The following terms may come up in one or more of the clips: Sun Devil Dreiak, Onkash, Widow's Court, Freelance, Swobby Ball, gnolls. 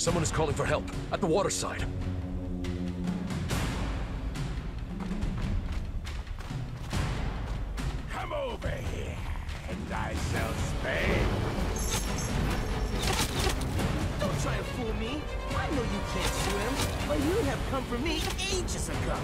Someone is calling for help, at the water side. Come over here, and thyself spade. Don't try to fool me. I know you can't swim, but you'd have come for me ages ago.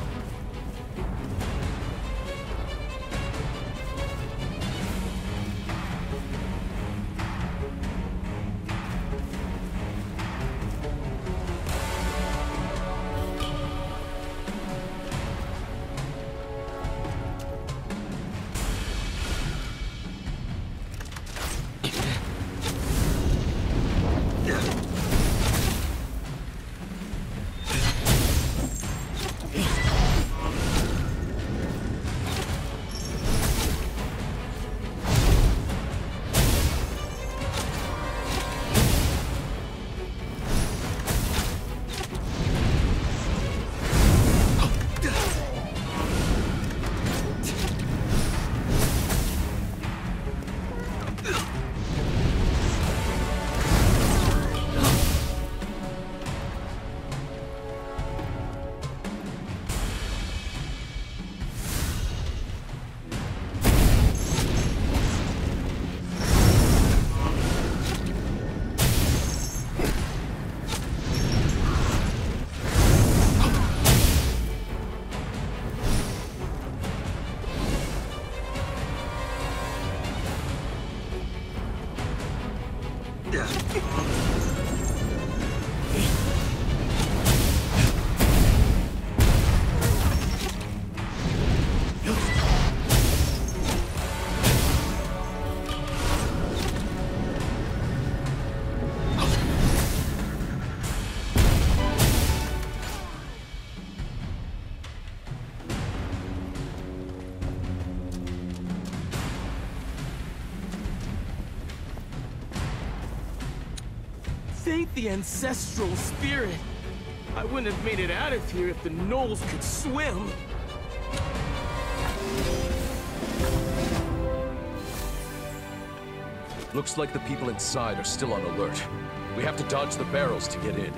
Thank the ancestral spirit. I wouldn't have made it out of here if the gnolls could swim. Looks like the people inside are still on alert. We have to dodge the barrels to get in.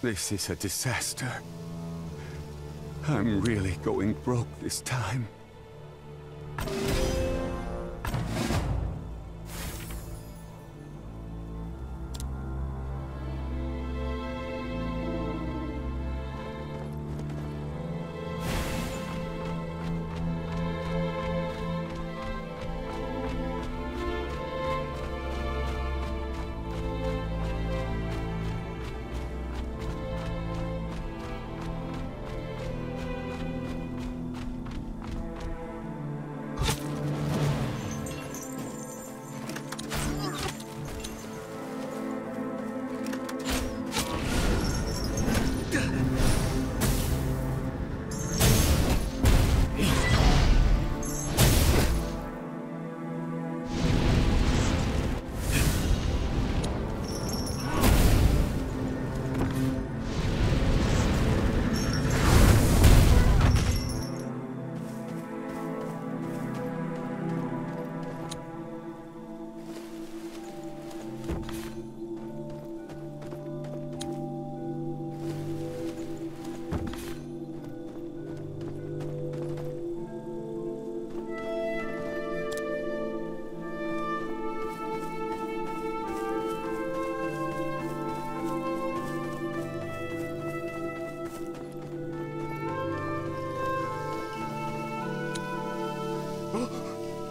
This is a disaster. I'm really going broke this time.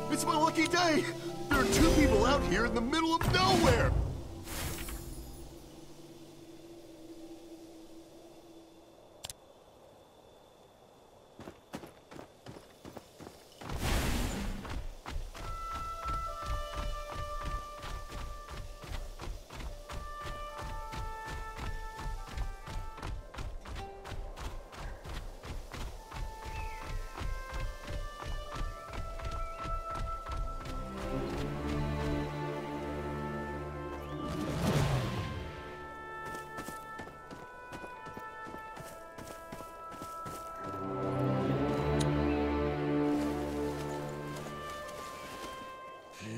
It's my lucky day! There are two people out here in the middle of nowhere!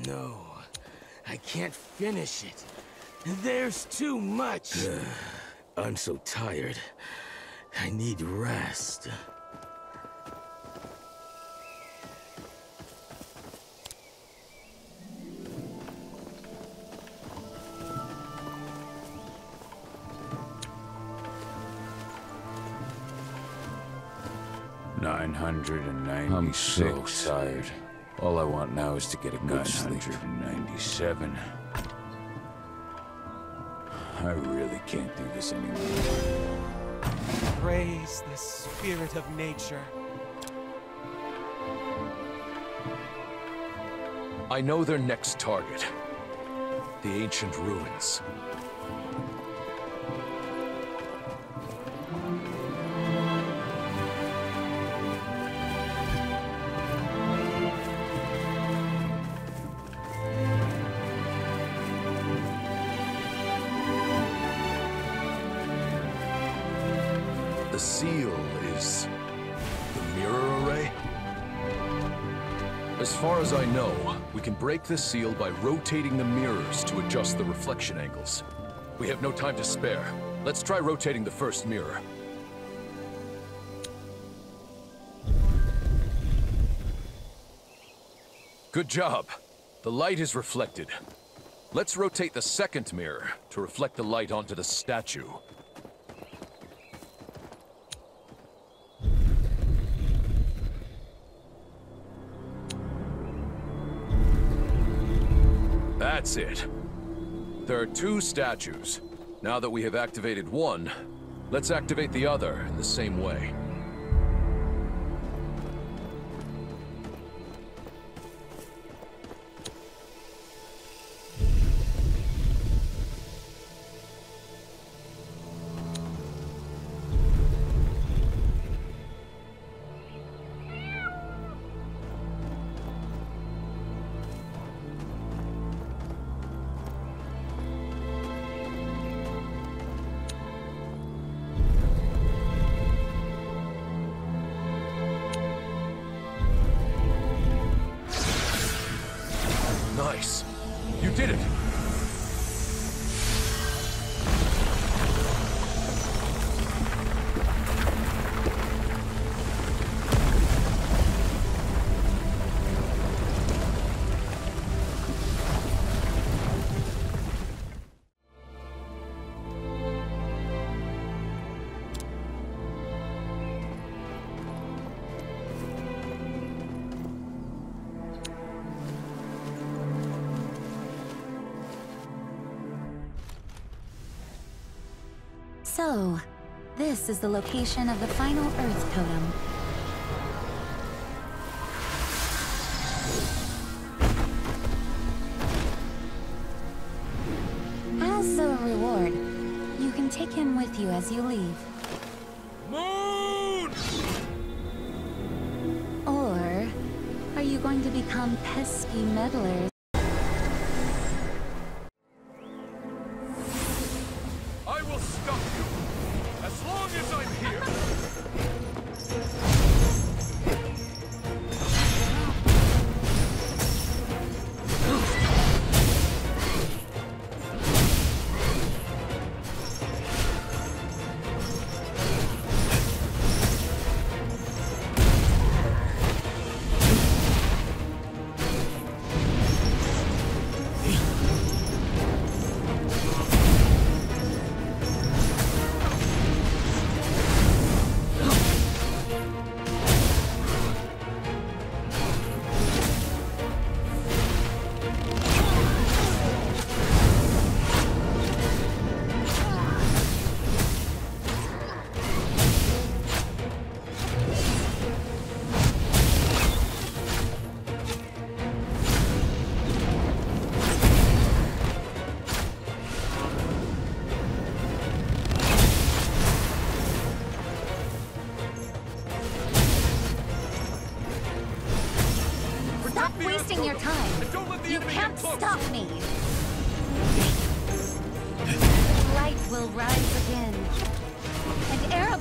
No, I can't finish it. There's too much. I'm so tired. I need rest. I'm so tired. All I want now is to get a good sleep. 997. I really can't do this anymore. Praise the spirit of nature. I know their next target. The ancient ruins. The seal is the mirror array? As far as I know, we can break this seal by rotating the mirrors to adjust the reflection angles. We have no time to spare. Let's try rotating the first mirror. Good job. The light is reflected. Let's rotate the second mirror to reflect the light onto the statue. That's it. There are two statues. Now that we have activated one, let's activate the other in the same way. Nice. You did it. So, this is the location of the final Earth Totem. As a reward, you can take him with you as you leave. Moon! Or, are you going to become pesky meddlers?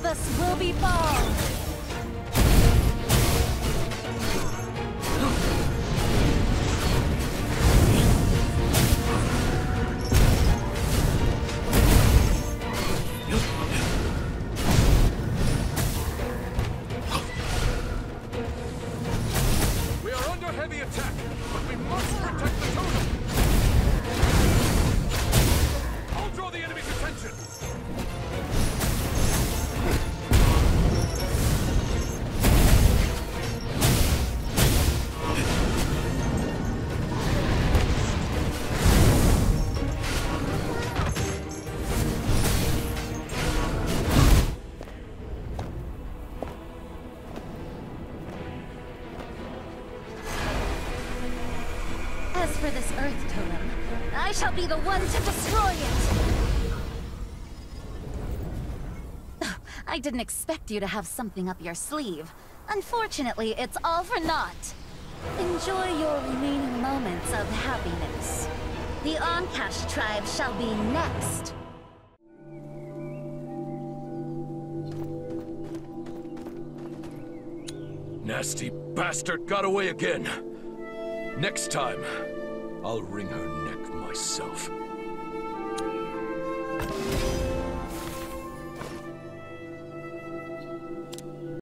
the Swobby Ball. Heavy attack, but we must protect the totem! I'll draw the enemy's attention! As for this Earth Totem, I shall be the one to destroy it! Oh, I didn't expect you to have something up your sleeve. Unfortunately, it's all for naught. Enjoy your remaining moments of happiness. The Onkash tribe shall be next. Nasty bastard got away again. Next time, I'll wring her neck myself.